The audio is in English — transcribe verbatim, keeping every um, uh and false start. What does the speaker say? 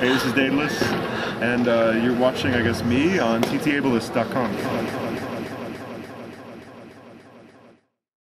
Hey, this is Daedalus, and uh, you're watching, I guess, me on T T ablist dot com.